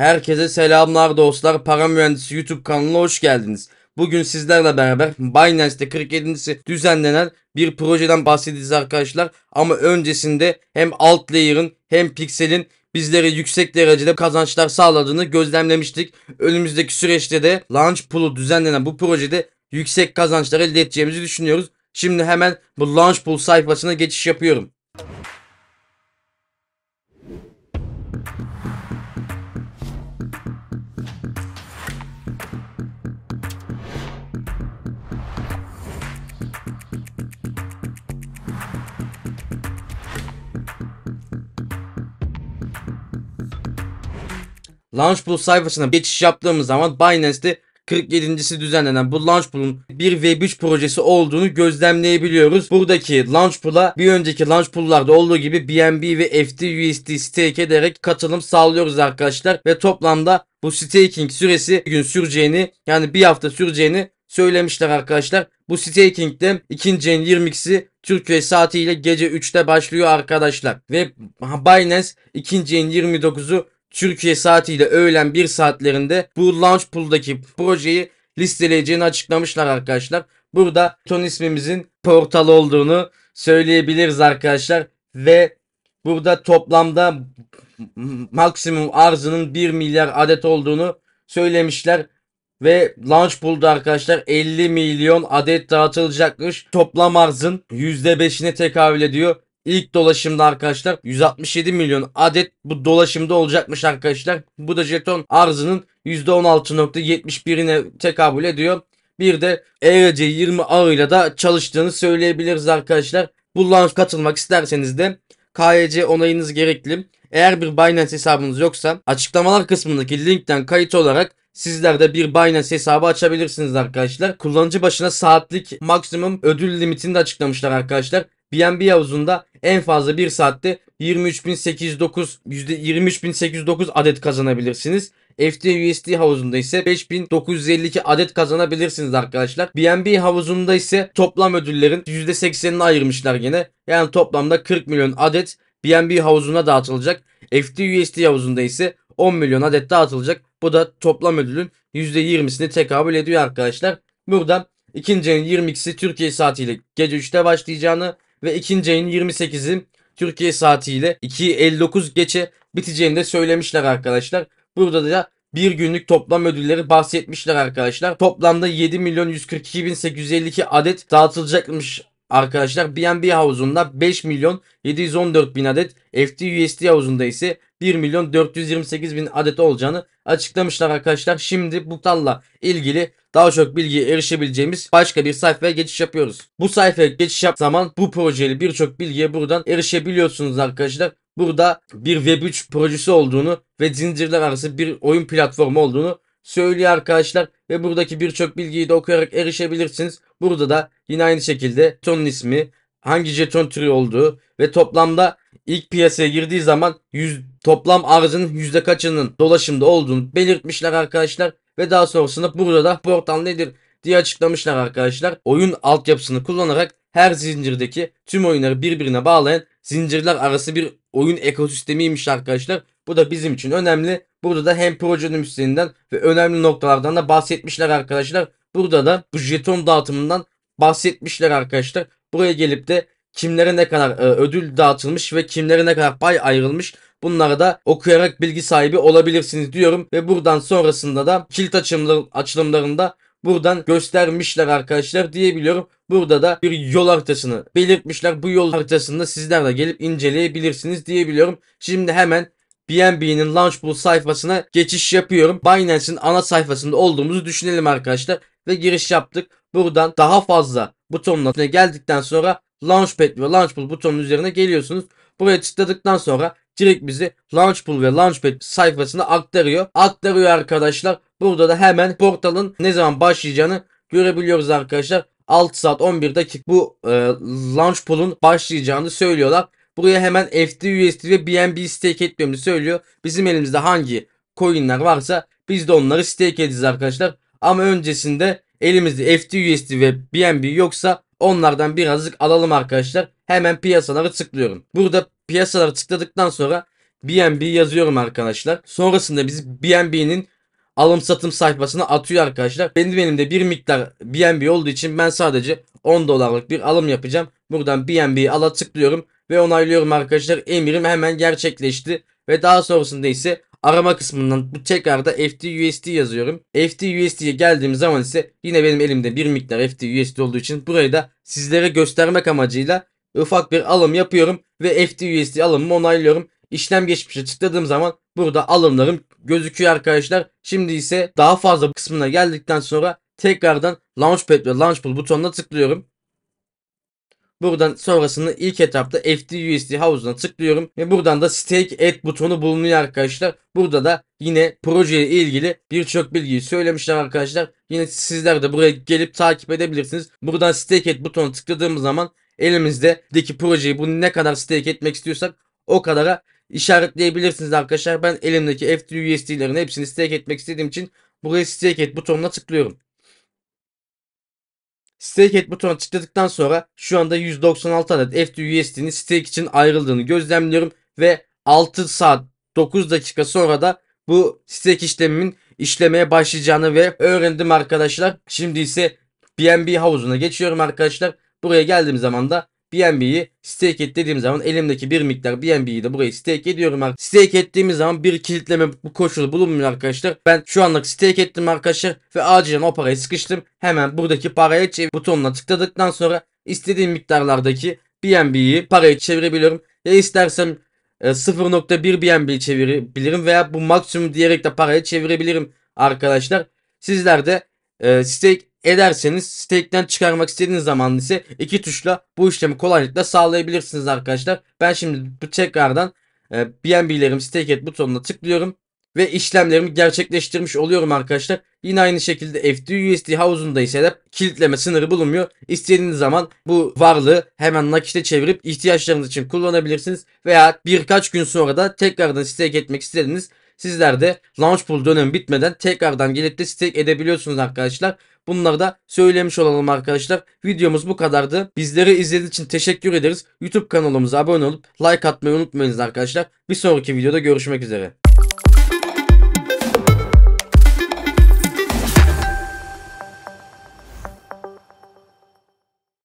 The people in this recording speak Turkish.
Herkese selamlar dostlar. Para Mühendisi YouTube kanalına hoş geldiniz. Bugün sizlerle beraber Binance'te 47.si düzenlenen bir projeden bahsedeceğiz arkadaşlar. Ama öncesinde hem Alt Layer'ın hem Pixel'in bizlere yüksek derecede kazançlar sağladığını gözlemlemiştik. Önümüzdeki süreçte de Launchpool'u düzenlenen bu projede yüksek kazançlar elde edeceğimizi düşünüyoruz. Şimdi hemen bu Launchpool sayfasına geçiş yapıyorum. Launchpool sayfasına geçiş yaptığımız zaman Binance'te 47.si düzenlenen bu Launchpool'un bir Web3 projesi olduğunu gözlemleyebiliyoruz. Buradaki Launchpool'a bir önceki Launchpool'larda olduğu gibi BNB ve FTUSD stake ederek katılım sağlıyoruz arkadaşlar. Ve toplamda bu staking süresi bir gün süreceğini, yani bir hafta süreceğini söylemişler arkadaşlar. Bu staking'de 2. ayın 22'si Türkiye saatiyle gece 3'te başlıyor arkadaşlar. Ve Binance 2. ayın 29'u Türkiye saatiyle öğlen 1 saatlerinde bu Launchpool'daki projeyi listeleyeceğini açıklamışlar arkadaşlar. Burada ton ismimizin Portal olduğunu söyleyebiliriz arkadaşlar. Ve burada toplamda maksimum arzının 1 milyar adet olduğunu söylemişler. Ve Launchpool'da arkadaşlar 50 milyon adet dağıtılacakmış. Toplam arzın %5'ine tekabül ediyor. İlk dolaşımda arkadaşlar 167 milyon adet bu dolaşımda olacakmış arkadaşlar. Bu da jeton arzının %16.71'ine tekabül ediyor. Bir de ERC20 ağıyla da çalıştığını söyleyebiliriz arkadaşlar. Bu launch katılmak isterseniz de KYC onayınız gerekli. Eğer bir Binance hesabınız yoksa açıklamalar kısmındaki linkten kayıt olarak sizler de bir Binance hesabı açabilirsiniz arkadaşlar. Kullanıcı başına saatlik maksimum ödül limitini de açıklamışlar arkadaşlar. BNB havuzunda en fazla 1 saatte %23.809 adet kazanabilirsiniz. FTUSD havuzunda ise 5.952 adet kazanabilirsiniz arkadaşlar. BNB havuzunda ise toplam ödüllerin %80'ini ayırmışlar gene. Yani toplamda 40 milyon adet BNB havuzuna dağıtılacak. FTUSD havuzunda ise 10 milyon adet dağıtılacak. Bu da toplam ödülün %20'sini tekabül ediyor arkadaşlar. Burada 2. ayın 22'si Türkiye saatiyle gece 3'te başlayacağını ve 2. ayın 28'i Türkiye saatiyle 2.59 geçe biteceğini de söylemişler arkadaşlar. Burada da bir günlük toplam ödülleri bahsetmişler arkadaşlar. Toplamda 7.142.852 adet dağıtılacakmış arkadaşlar. BNB havuzunda 5.714.000 adet, FTUSD havuzunda ise 1.428.000 adet olacağını açıklamışlar arkadaşlar. Şimdi bu talla ilgili daha çok bilgiye erişebileceğimiz başka bir sayfaya geçiş yapıyoruz. Bu sayfaya geçiş yaptığı zaman bu projeli birçok bilgiye buradan erişebiliyorsunuz arkadaşlar. Burada bir Web3 projesi olduğunu ve zincirler arası bir oyun platformu olduğunu söylüyor arkadaşlar. Ve buradaki birçok bilgiyi de okuyarak erişebilirsiniz. Burada da yine aynı şekilde jetonun ismi, hangi jeton türü olduğu ve toplamda ilk piyasaya girdiği zaman toplam arzının yüzde kaçının dolaşımda olduğunu belirtmişler arkadaşlar. Ve daha sonrasında burada da portal nedir diye açıklamışlar arkadaşlar. Oyun altyapısını kullanarak her zincirdeki tüm oyunları birbirine bağlayan zincirler arası bir oyun ekosistemiymiş arkadaşlar. Bu da bizim için önemli. Burada da hem projenin üstlerinden ve önemli noktalardan da bahsetmişler arkadaşlar. Burada da bu jeton dağıtımından bahsetmişler arkadaşlar. Buraya gelip de kimlere ne kadar ödül dağıtılmış ve kimlere ne kadar pay ayrılmış, bunları da okuyarak bilgi sahibi olabilirsiniz diyorum. Ve buradan sonrasında da kilit açılımlarında buradan göstermişler arkadaşlar diyebiliyorum. Burada da bir yol haritasını belirtmişler. Bu yol haritasında sizler de gelip inceleyebilirsiniz diyebiliyorum. Şimdi hemen BNB'nin Launchpool sayfasına geçiş yapıyorum. Binance'in ana sayfasında olduğumuzu düşünelim arkadaşlar. Ve giriş yaptık. Buradan daha fazla butonuna geldikten sonra Launchpad ve Launchpool butonunun üzerine geliyorsunuz. Buraya tıkladıktan sonra direkt bizi Launchpool ve Launchpad sayfasına aktarıyor. Aktarıyor arkadaşlar. Burada da hemen portalın ne zaman başlayacağını görebiliyoruz arkadaşlar. 6 saat 11 dakika bu Launchpool'un başlayacağını söylüyorlar. Buraya hemen FTUSD ve BNB stake etmemizi söylüyor. Bizim elimizde hangi coinler varsa biz de onları stake edeceğiz arkadaşlar. Ama öncesinde elimizde FTUSD ve BNB yoksa onlardan birazcık alalım arkadaşlar. Hemen piyasaları tıklıyorum. Burada piyasaları tıkladıktan sonra BNB yazıyorum arkadaşlar. Sonrasında biz BNB'nin alım satım sayfasına atıyor arkadaşlar. Benim elimde bir miktar BNB olduğu için ben sadece 10 dolarlık bir alım yapacağım. Buradan BNB'yi ala tıklıyorum ve onaylıyorum arkadaşlar. Emirim hemen gerçekleşti ve daha sonrasında ise arama kısmından bu tekrarda FTUSD yazıyorum. FTUSD'ye geldiğim zaman ise yine benim elimde bir miktar FTUSD olduğu için burayı da sizlere göstermek amacıyla ufak bir alım yapıyorum ve FTUSD alımımı onaylıyorum. İşlem geçmişe tıkladığım zaman burada alımlarım gözüküyor arkadaşlar. Şimdi ise daha fazla kısmına geldikten sonra tekrardan Launchpad ve Launchpool butonuna tıklıyorum. Buradan sonrasını ilk etapta FTUSD havuzuna tıklıyorum ve buradan da Stake Add butonu bulunuyor arkadaşlar. Burada da yine projeye ilgili birçok bilgiyi söylemişler arkadaşlar. Yine sizler de buraya gelip takip edebilirsiniz. Buradan Stake Add butonu tıkladığımız zaman elimizdeki projeyi bunu ne kadar stake etmek istiyorsak o kadara işaretleyebilirsiniz arkadaşlar. Ben elimdeki FTUSD'lerin hepsini stake etmek istediğim için buraya Stake Add butonuna tıklıyorum. Stake Add butonuna tıkladıktan sonra şu anda 196 adet FTUSD'nin stake için ayrıldığını gözlemliyorum ve 6 saat 9 dakika sonra da bu stake işlemimin işlemeye başlayacağını ve öğrendim arkadaşlar. Şimdi ise BNB havuzuna geçiyorum arkadaşlar. Buraya geldiğim zaman da BNB'yi stake et dediğim zaman elimdeki bir miktar BNB'yi de buraya stake ediyorum. Stake ettiğimiz zaman bir kilitleme bu koşulu bulunmuyor arkadaşlar. Ben şu anlık stake ettim arkadaşlar ve acilen o parayı sıkıştım. Hemen buradaki paraya çevir butonuna tıkladıktan sonra istediğim miktarlardaki BNB'yi paraya çevirebiliyorum. Ya istersem 0.1 BNB'yi çevirebilirim veya bu maksimum diyerek de paraya çevirebilirim arkadaşlar. Sizler de stake ederseniz stake'den çıkarmak istediğiniz zaman ise iki tuşla bu işlemi kolaylıkla sağlayabilirsiniz arkadaşlar. Ben şimdi bu tekrardan BNB'lerim Stake Add butonuna tıklıyorum ve işlemlerimi gerçekleştirmiş oluyorum arkadaşlar. Yine aynı şekilde FTUSD havuzunda ise de kilitleme sınırı bulunmuyor. İstediğiniz zaman bu varlığı hemen nakite çevirip ihtiyaçlarınız için kullanabilirsiniz veya birkaç gün sonra da tekrardan stake etmek istediğiniz, sizler de Launchpool dönemi bitmeden tekrardan gelip de stake edebiliyorsunuz arkadaşlar. Bunları da söylemiş olalım arkadaşlar. Videomuz bu kadardı. Bizleri izlediğiniz için teşekkür ederiz. YouTube kanalımıza abone olup like atmayı unutmayınız arkadaşlar. Bir sonraki videoda görüşmek üzere.